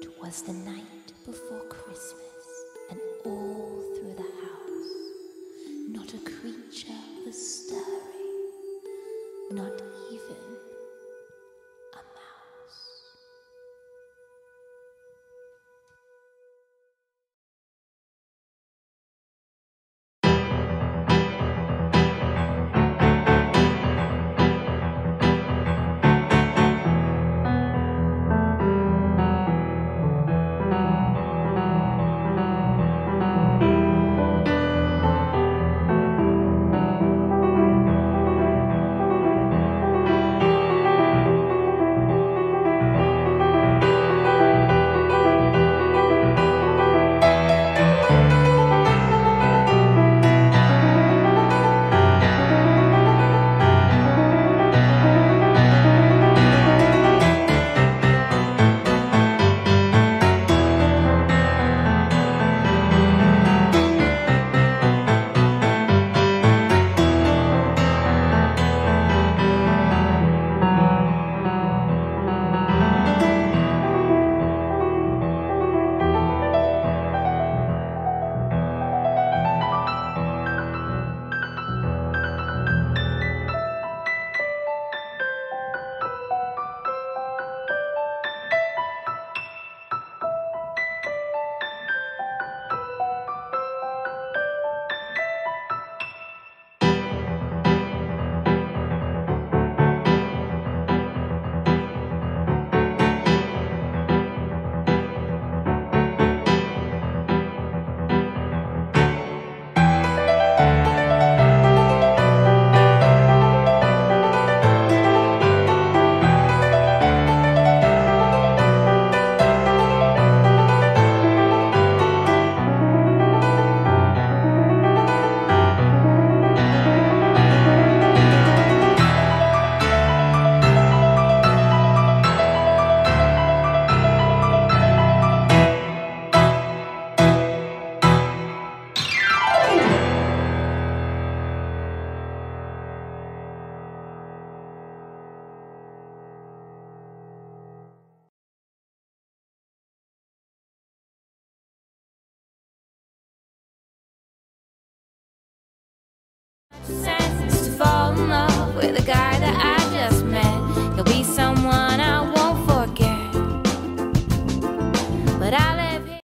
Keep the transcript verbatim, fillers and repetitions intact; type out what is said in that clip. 'Twas the night before Christmas, and all through the house not a creature was stirring, not even a mouse. Sense to fall in love with a guy that I